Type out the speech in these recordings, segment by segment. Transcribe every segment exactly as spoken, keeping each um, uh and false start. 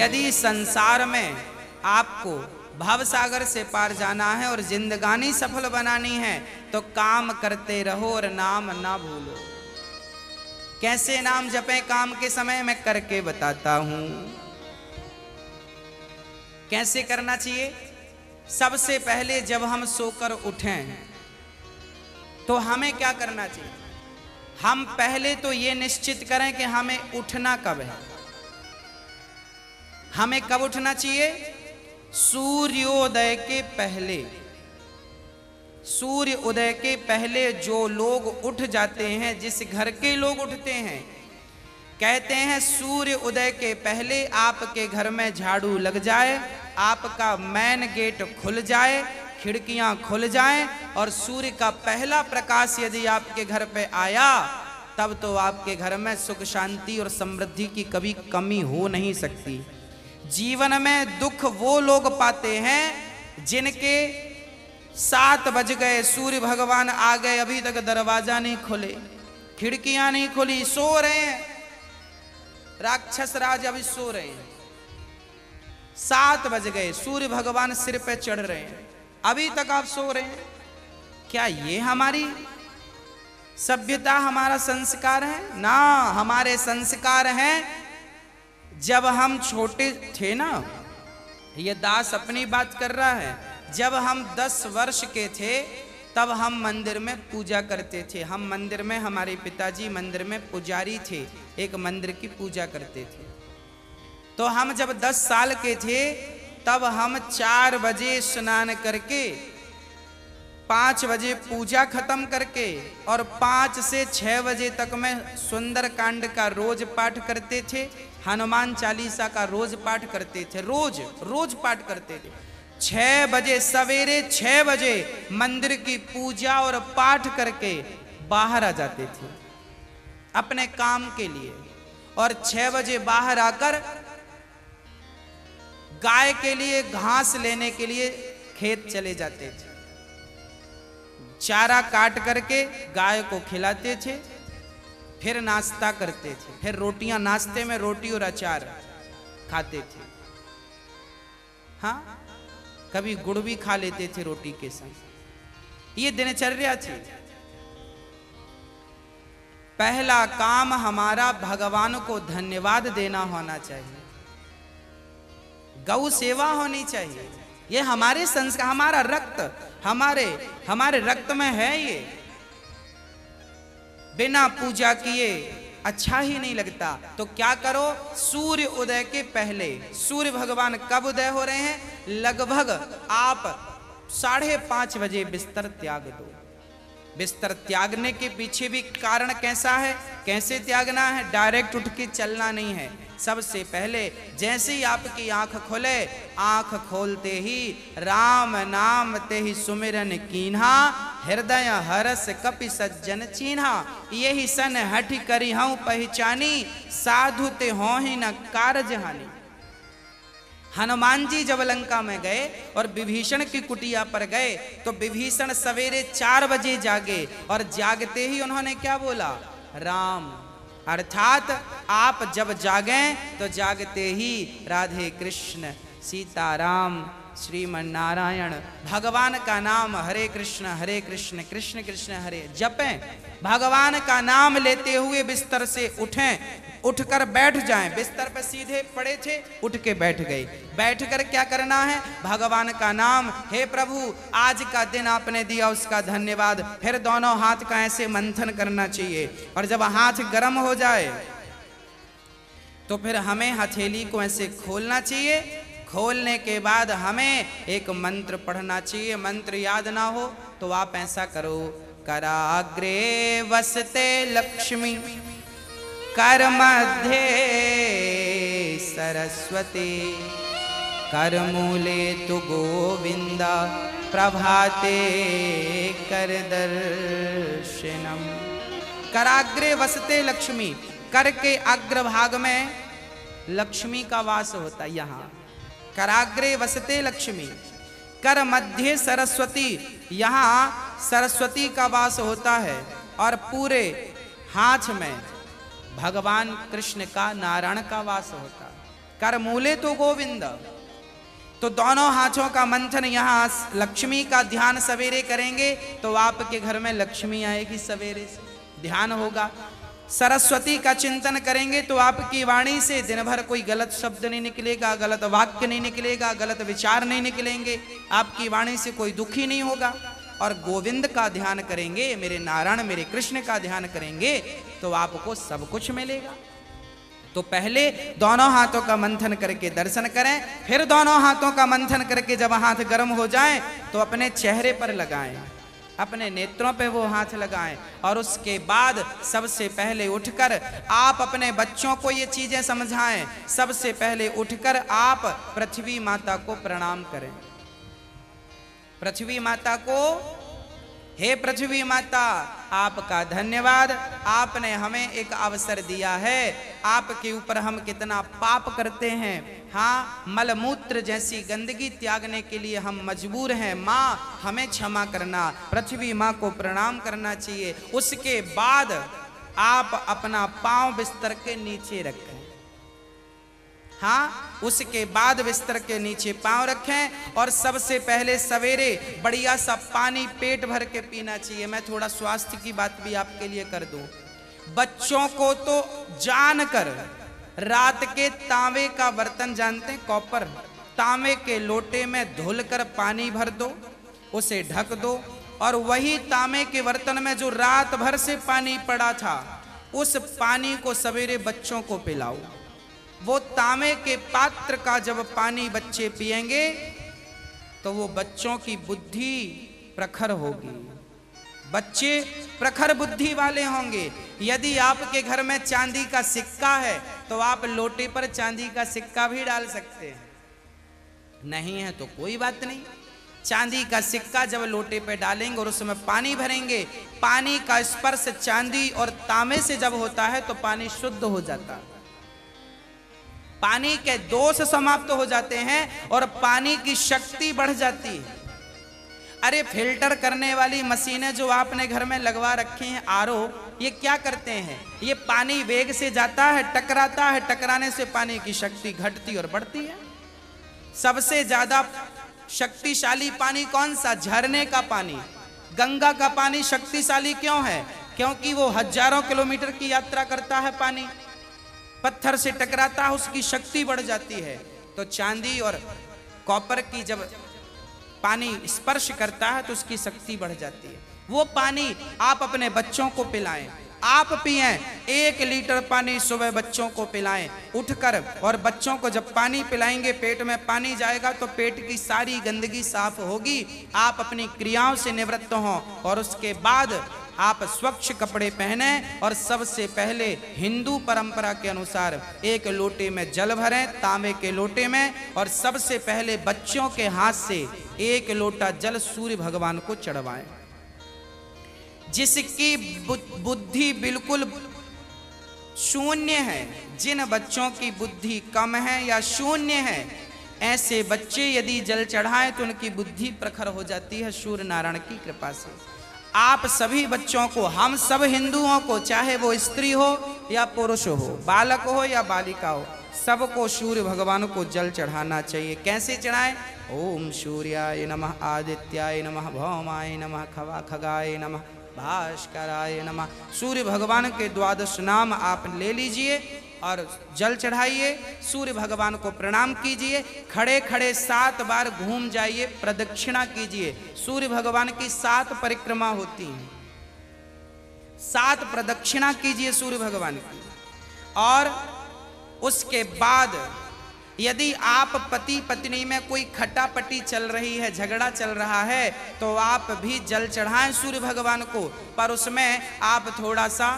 यदि संसार में आपको भवसागर से पार जाना है और जिंदगानी सफल बनानी है तो काम करते रहो और नाम ना भूलो। कैसे नाम जपें काम के समय मैं करके बताता हूं। कैसे करना चाहिए? सबसे पहले जब हम सोकर उठें तो हमें क्या करना चाहिए? हम पहले तो ये निश्चित करें कि हमें उठना कब है। हमें कब उठना चाहिए? सूर्योदय के पहले। सूर्य उदय के पहले जो लोग उठ जाते हैं, जिस घर के लोग उठते हैं, कहते हैं सूर्य उदय के पहले आपके घर में झाड़ू लग जाए, आपका मेन गेट खुल जाए, खिड़कियां खुल जाएं और सूर्य का पहला प्रकाश यदि आपके घर पे आया तब तो आपके घर में सुख शांति और समृद्धि की कभी कमी हो नहीं सकती। जीवन में दुख वो लोग पाते हैं जिनके सात बज गए, सूर्य भगवान आ गए, अभी तक दरवाजा नहीं खुले, खिड़कियां नहीं खुली, सो रहे हैं। राक्षस राज अभी सो रहे हैं, सात बज गए, सूर्य भगवान सिर पे चढ़ रहे हैं, अभी तक आप सो रहे हैं। क्या ये हमारी सभ्यता, हमारा संस्कार है? ना, हमारे संस्कार हैं जब हम छोटे थे ना, ये दास अपनी बात कर रहा है, जब हम दस वर्ष के थे तब हम मंदिर में पूजा करते थे। हम मंदिर में, हमारे पिताजी मंदिर में पुजारी थे, एक मंदिर की पूजा करते थे। तो हम जब दस साल के थे तब हम चार बजे स्नान करके, पाँच बजे पूजा खत्म करके और पाँच से छः बजे तक में सुंदरकांड का रोज पाठ करते थे, हनुमान चालीसा का रोज पाठ करते थे, रोज रोज पाठ करते थे। छः बजे सवेरे छः बजे मंदिर की पूजा और पाठ करके बाहर आ जाते थे अपने काम के लिए और छः बजे बाहर आकर गाय के लिए घास लेने के लिए खेत चले जाते थे, चारा काट करके गाय को खिलाते थे, फिर नाश्ता करते थे, फिर रोटियां, नाश्ते में रोटी और अचार खाते थे। हाँ, कभी गुड़ भी खा लेते थे रोटी के साथ। ये दिनचर्या थी। पहला काम हमारा भगवान को धन्यवाद देना होना चाहिए, गौ सेवा होनी चाहिए। ये हमारे संस्कार, हमारा रक्त, हमारे हमारे रक्त में है। ये बिना पूजा किए अच्छा ही नहीं लगता। तो क्या करो? सूर्य उदय के पहले, सूर्य भगवान कब उदय हो रहे हैं? लगभग आप साढ़े पांच बजे बिस्तर त्याग दो। बिस्तर त्यागने के पीछे भी कारण कैसा है, कैसे त्यागना है? डायरेक्ट उठ के चलना नहीं है। सबसे पहले जैसे ही आपकी आंख खोले, आंख खोलते ही राम नाम ते ही सुमिरन कीन्हा, हृदय हरस कपि सज्जन चीन्हा, यही सन हठ करी हूं पहचानी, साधु ते हों ही न कारज हानि। हनुमान जी जब लंका में गए और विभीषण की कुटिया पर गए तो विभीषण सवेरे चार बजे जागे और जागते ही उन्होंने क्या बोला? राम। अर्थात आप जब जागें तो जागते ही राधे कृष्ण, सीताराम, श्रीमन नारायण, भगवान का नाम हरे कृष्ण हरे कृष्ण कृष्ण कृष्ण हरे जपें। भगवान का नाम लेते हुए बिस्तर से उठें, उठकर बैठ जाएं। बिस्तर पर सीधे पड़े थे, उठ के बैठ गए। बैठकर क्या करना है? भगवान का नाम। हे प्रभु, आज का दिन आपने दिया, उसका धन्यवाद। फिर दोनों हाथ का ऐसे मंथन करना चाहिए और जब हाथ गर्म हो जाए तो फिर हमें हथेली को ऐसे खोलना चाहिए। खोलने के बाद हमें एक मंत्र पढ़ना चाहिए। मंत्र याद ना हो तो आप ऐसा करो, कराग्रे वसते लक्ष्मी, कर मध्ये सरस्वती, कर मूले तु गोविंदा, प्रभाते कर दर्शनम। कराग्रे वसते लक्ष्मी, कर के अग्रभाग में लक्ष्मी का वास होता है। यहाँ कराग्रे वसते लक्ष्मी, कर मध्ये सरस्वती, यहाँ सरस्वती का वास होता है और पूरे हाथ में भगवान कृष्ण का, नारायण का वास होता। कर मूले तो गोविंद। तो दोनों हाथों का मंथन यहाँ लक्ष्मी का ध्यान सवेरे करेंगे तो आपके घर में लक्ष्मी आएगी, सवेरे से ध्यान होगा। सरस्वती का चिंतन करेंगे तो आपकी वाणी से दिन भर कोई गलत शब्द नहीं निकलेगा, गलत वाक्य नहीं निकलेगा, गलत विचार नहीं निकलेंगे, आपकी वाणी से कोई दुखी नहीं होगा। और गोविंद का ध्यान करेंगे, मेरे नारायण मेरे कृष्ण का ध्यान करेंगे तो आपको सब कुछ मिलेगा। तो पहले दोनों हाथों का मंथन करके दर्शन करें, फिर दोनों हाथों का मंथन करके जब हाथ गर्म हो जाए तो अपने चेहरे पर लगाएं, अपने नेत्रों पे वो हाथ लगाएं। और उसके बाद सबसे पहले उठकर आप अपने बच्चों को ये चीजें समझाएं। सबसे पहले उठकर आप पृथ्वी माता को प्रणाम करें, पृथ्वी माता को, हे पृथ्वी माता आपका धन्यवाद, आपने हमें एक अवसर दिया है। आपके ऊपर हम कितना पाप करते हैं, हाँ मलमूत्र जैसी गंदगी त्यागने के लिए हम मजबूर हैं, माँ हमें क्षमा करना। पृथ्वी माँ को प्रणाम करना चाहिए। उसके बाद आप अपना पांव बिस्तर के नीचे रखें, हाँ उसके बाद बिस्तर के नीचे पांव रखें। और सबसे पहले सवेरे बढ़िया सा पानी पेट भर के पीना चाहिए। मैं थोड़ा स्वास्थ्य की बात भी आपके लिए कर दूं, बच्चों को तो जानकर रात के तांबे का बर्तन, जानते हैं कॉपर, तांबे के लोटे में धुलकर पानी भर दो, उसे ढक दो, और वही तांबे के बर्तन में जो रात भर से पानी पड़ा था उस पानी को सवेरे बच्चों को पिलाओ। वो तांबे के पात्र का जब पानी बच्चे पिएंगे तो वो बच्चों की बुद्धि प्रखर होगी, बच्चे प्रखर बुद्धि वाले होंगे। यदि आपके घर में चांदी का सिक्का है तो आप लोटे पर चांदी का सिक्का भी डाल सकते हैं, नहीं है तो कोई बात नहीं। चांदी का सिक्का जब लोटे पर डालेंगे और उसमें पानी भरेंगे, पानी का स्पर्श चांदी और तांबे से जब होता है तो पानी शुद्ध हो जाता है, पानी के दोष समाप्त हो जाते हैं और पानी की शक्ति बढ़ जाती है। अरे फिल्टर करने वाली मशीनें जो आपने घर में लगवा रखी हैं, आर ओ, ये क्या करते हैं, ये पानी वेग से जाता है, टकराता है, टकराने से पानी की शक्ति घटती और बढ़ती है। सबसे ज्यादा शक्तिशाली पानी कौन सा, झरने का पानी, गंगा का पानी शक्तिशाली क्यों है, क्योंकि वो हजारों किलोमीटर की यात्रा करता है, पानी पत्थर से टकराता है, उसकी शक्ति बढ़ जाती है। तो चांदी और कॉपर की जब पानी स्पर्श करता है तो उसकी शक्ति बढ़ जाती है। वो पानी आप अपने बच्चों को पिलाएं, आप पिएं, एक लीटर पानी सुबह बच्चों को पिलाएं उठकर। और बच्चों को जब पानी पिलाएंगे, पेट में पानी जाएगा तो पेट की सारी गंदगी साफ होगी, आप अपनी क्रियाओं से निवृत्त हों। और उसके बाद आप स्वच्छ कपड़े पहने और सबसे पहले हिंदू परंपरा के अनुसार एक लोटे में जल भरें, तांबे के लोटे में, और सबसे पहले बच्चों के हाथ से एक लोटा जल सूर्य भगवान को चढ़वाएं। जिसकी बुद्धि बिल्कुल शून्य है, जिन बच्चों की बुद्धि कम है या शून्य है, ऐसे बच्चे यदि जल चढ़ाएं तो उनकी बुद्धि प्रखर हो जाती है सूर्य नारायण की कृपा से। आप सभी बच्चों को, हम सब हिंदुओं को, चाहे वो स्त्री हो या पुरुष हो, बालक हो या बालिका हो, सबको सूर्य भगवान को जल चढ़ाना चाहिए। कैसे चढ़ाएं? ओम सूर्याय नमः, आदित्याय नमः, भौमाय नमः, खवा खगाय नमः, भास्कराय नमः। सूर्य भगवान के द्वादश नाम आप ले लीजिए और जल चढ़ाइए, सूर्य भगवान को प्रणाम कीजिए, खड़े खड़े सात बार घूम जाइए, प्रदक्षिणा कीजिए। सूर्य भगवान की सात परिक्रमा होती है, सात प्रदक्षिणा कीजिए सूर्य भगवान की। और उसके बाद यदि आप पति पत्नी में कोई खटापटी चल रही है, झगड़ा चल रहा है, तो आप भी जल चढ़ाएं सूर्य भगवान को, पर उसमें आप थोड़ा सा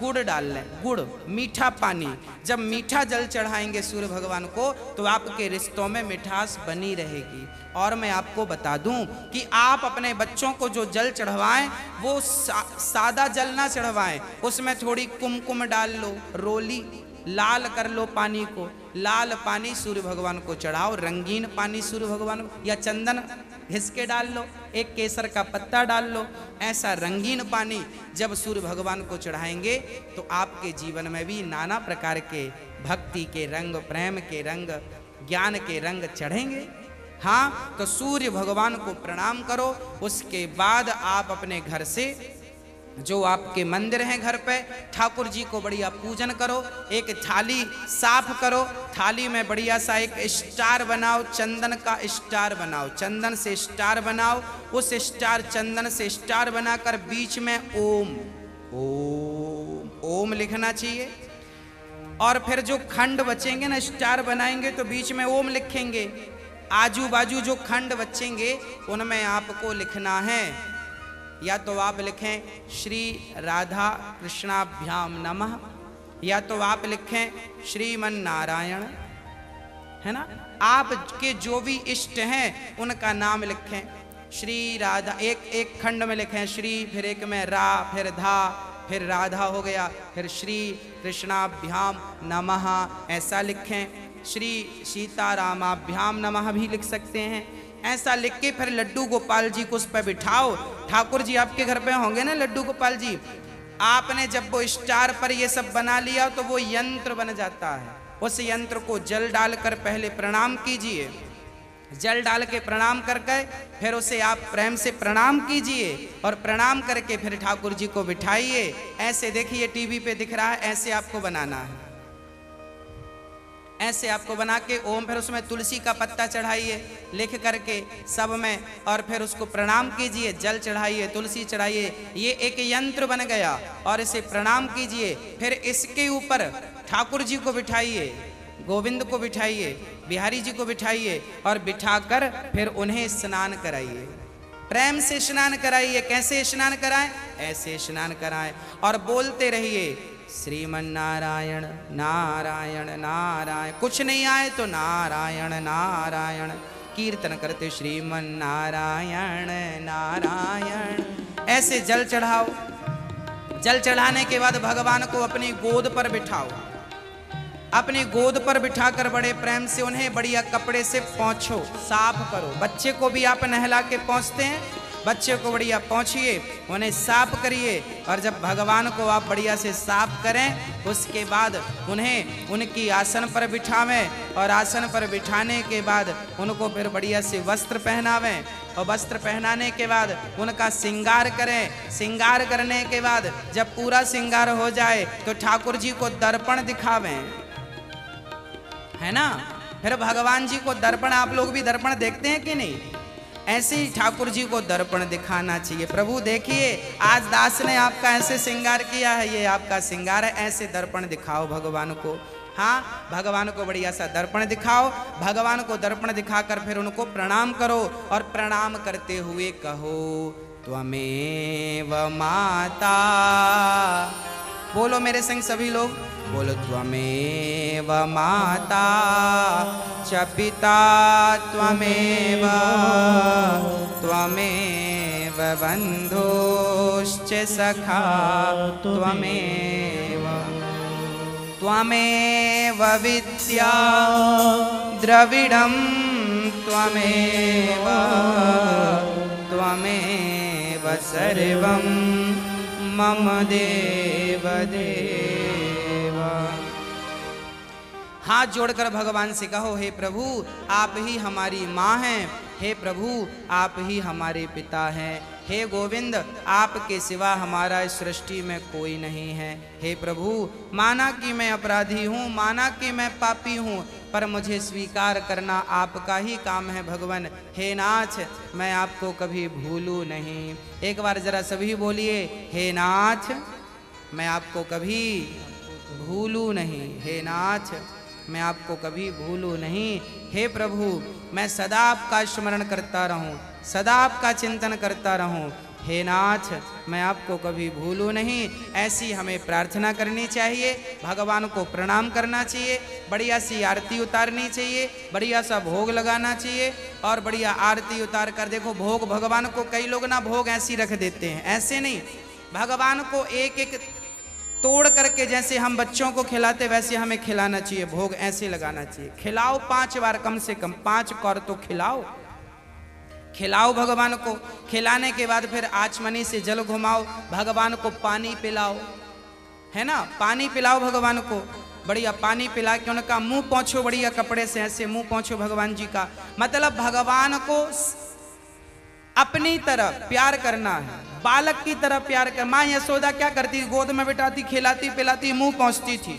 गुड़ डाल लें, गुड़, मीठा पानी। जब मीठा जल चढ़ाएंगे सूर्य भगवान को तो आपके रिश्तों में मिठास बनी रहेगी। और मैं आपको बता दूं कि आप अपने बच्चों को जो जल चढ़वाएं वो सा, सादा जल ना चढ़वाएं, उसमें थोड़ी कुमकुम डाल लो, रोली, लाल कर लो पानी को, लाल पानी सूर्य भगवान को चढ़ाओ, रंगीन पानी सूर्य भगवान, या चंदन घिस के डाल लो, एक केसर का पत्ता डाल लो, ऐसा रंगीन पानी जब सूर्य भगवान को चढ़ाएंगे तो आपके जीवन में भी नाना प्रकार के भक्ति के रंग, प्रेम के रंग, ज्ञान के रंग चढ़ेंगे। हाँ, तो सूर्य भगवान को प्रणाम करो। उसके बाद आप अपने घर से, जो आपके मंदिर हैं घर पे, ठाकुर जी को बढ़िया पूजन करो, एक थाली साफ करो, थाली में बढ़िया सा एक स्टार बनाओ, चंदन का स्टार बनाओ, चंदन से स्टार बनाओ, उस स्टार चंदन से स्टार बनाकर बीच में ओम ओम ओम लिखना चाहिए। और फिर जो खंड बचेंगे ना, स्टार बनाएंगे तो बीच में ओम लिखेंगे। आजू बाजू जो खंड बचेंगे उनमें आपको लिखना है, या तो आप लिखें श्री राधा कृष्णाभ्याम नमः, या तो आप लिखें श्रीमन नारायण, है ना, आपके जो भी इष्ट हैं उनका नाम लिखें। श्री राधा, एक एक खंड में लिखें श्री, फिर एक में रा, फिर धा, फिर राधा हो गया, फिर श्री कृष्णाभ्याम नमः ऐसा लिखें, श्री सीतारामाभ्याम नमः भी लिख सकते हैं। ऐसा लिख के फिर लड्डू गोपाल जी को उस पर बिठाओ, ठाकुर जी आपके घर पे होंगे ना लड्डू गोपाल जी, आपने जब वो स्टार पर ये सब बना लिया तो वो यंत्र बन जाता है। उस यंत्र को जल डालकर पहले प्रणाम कीजिए, जल डाल के प्रणाम करके फिर उसे आप प्रेम से प्रणाम कीजिए, और प्रणाम करके फिर ठाकुर जी को बिठाइए। ऐसे देखिए टीवी पे दिख रहा है, ऐसे आपको बनाना है, ऐसे आपको बना के ओम, फिर उसमें तुलसी का पत्ता चढ़ाइए लिख करके सब में, और फिर उसको प्रणाम कीजिए, जल चढ़ाइए, तुलसी चढ़ाइए, ये एक यंत्र बन गया, और इसे प्रणाम कीजिए। फिर इसके ऊपर ठाकुर जी को बिठाइए, गोविंद को बिठाइए, बिहारी जी को बिठाइए, और बिठाकर फिर उन्हें स्नान कराइए, प्रेम से स्नान कराइए। कैसे स्नान कराएं? ऐसे स्नान कराएं, और बोलते रहिए श्रीमन नारायण नारायण नारायण, कुछ नहीं आए तो नारायण नारायण कीर्तन करते श्रीमन नारायण नारायण, ऐसे जल चढ़ाओ। जल चढ़ाने के बाद भगवान को अपनी गोद पर बिठाओ, अपनी गोद पर बिठाकर बड़े प्रेम से उन्हें बढ़िया कपड़े से पोंछो, साफ करो। बच्चे को भी आप नहला के पोंछते हैं, बच्चे को बढ़िया पोंछिए, उन्हें साफ करिए, और जब भगवान को आप बढ़िया से साफ करें उसके बाद उन्हें उनकी आसन पर बिठावें, और आसन पर बिठाने के बाद उनको फिर बढ़िया से वस्त्र पहनावें, और वस्त्र पहनाने के बाद उनका श्रृंगार करें। श्रृंगार करने के बाद जब पूरा श्रृंगार हो जाए तो ठाकुर जी को दर्पण दिखावें, है ना, फिर भगवान जी को दर्पण, आप लोग भी दर्पण देखते हैं कि नहीं, ऐसे ही ठाकुर जी को दर्पण दिखाना चाहिए। प्रभु देखिए आज दास ने आपका ऐसे श्रृंगार किया है, ये आपका श्रृंगार है, ऐसे दर्पण दिखाओ भगवान को। हाँ, भगवान को बढ़िया सा दर्पण दिखाओ, भगवान को दर्पण दिखाकर फिर उनको प्रणाम करो, और प्रणाम करते हुए कहो त्वमेव माता, बोलो मेरे संग सभी लोग, बोलो त्वमेव माता च पिता त्वमेव त्वमेव बन्धुश्च सखा त्वमेव त्वमेव विद्या द्रविडं त्वमेव त्वमेव सर्वं मम देव देव। हाथ जोड़कर भगवान से कहो, हे प्रभु आप ही हमारी माँ हैं, हे प्रभु आप ही हमारे पिता हैं, हे गोविंद आपके सिवा हमारा इस सृष्टि में कोई नहीं है। हे प्रभु माना कि मैं अपराधी हूँ, माना कि मैं पापी हूँ, पर मुझे स्वीकार करना आपका ही काम है भगवान। हे नाथ मैं आपको कभी भूलूँ नहीं। एक बार जरा सभी बोलिए, हे नाथ मैं आपको कभी भूलूँ नहीं, हे नाथ मैं आपको कभी भूलूँ नहीं, हे प्रभु मैं सदा आपका स्मरण करता रहूं, सदा आपका चिंतन करता रहूं, हे नाथ मैं आपको कभी भूलूँ नहीं। ऐसी हमें प्रार्थना करनी चाहिए, भगवान को प्रणाम करना चाहिए, बढ़िया सी आरती उतारनी चाहिए, बढ़िया सा भोग लगाना चाहिए, और बढ़िया आरती उतार कर देखो भोग भगवान को। कई लोग ना भोग ऐसी रख देते हैं, ऐसे नहीं, भगवान को एक एक तोड़ करके जैसे हम बच्चों को खिलाते वैसे हमें खिलाना चाहिए, भोग ऐसे लगाना चाहिए। खिलाओ पांच बार, कम से कम पांच कौर तो खिलाओ, खिलाओ भगवान को। खिलाने के बाद फिर आचमनी से जल घुमाओ, भगवान को पानी पिलाओ, है ना, पानी पिलाओ भगवान को। बढ़िया पानी पिला के उनका मुंह पोंछो, बढ़िया कपड़े से ऐसे मुंह पोंछो भगवान जी का। मतलब भगवान को अपनी तरह प्यार करना है, बालक की तरह प्यार कर। माँ यशोदा क्या करती, गोद में बिठाती, खिलाती पिलाती, मुंह पोंछती थी।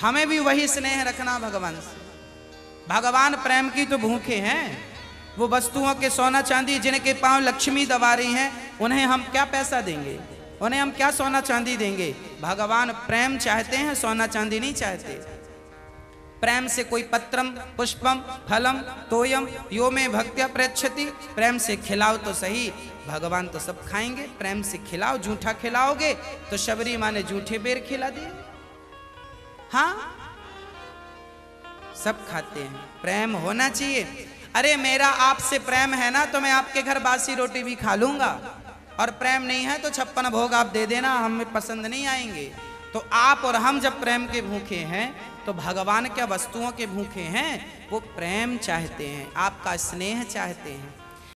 हमें भी वही स्नेह रखना भगवान से। भगवान प्रेम की तो भूखे हैं, वो वस्तुओं के सोना चांदी जिनके पांव लक्ष्मी दबा रही हैं, उन्हें हम क्या पैसा देंगे, उन्हें हम क्या सोना चांदी देंगे। भगवान प्रेम चाहते हैं, सोना चांदी नहीं चाहते। प्रेम से कोई पत्रम पुष्पम फलम तोयम यो में भक्त्या प्रयच्छति, प्रेम से खिलाओ तो सही, भगवान तो सब खाएंगे। प्रेम से खिलाओ, झूठा खिलाओगे तो शबरी माँ ने झूठे बेर खिला दिए। हाँ, सब खाते हैं, प्रेम होना चाहिए। अरे मेरा आपसे प्रेम है ना तो मैं आपके घर बासी रोटी भी खा लूंगा, और प्रेम नहीं है तो छप्पन भोग आप दे देना, हमें पसंद नहीं आएंगे। तो आप और हम जब प्रेम के भूखे हैं तो भगवान क्या वस्तुओं के भूखे हैं, वो प्रेम चाहते हैं, आपका स्नेह चाहते हैं।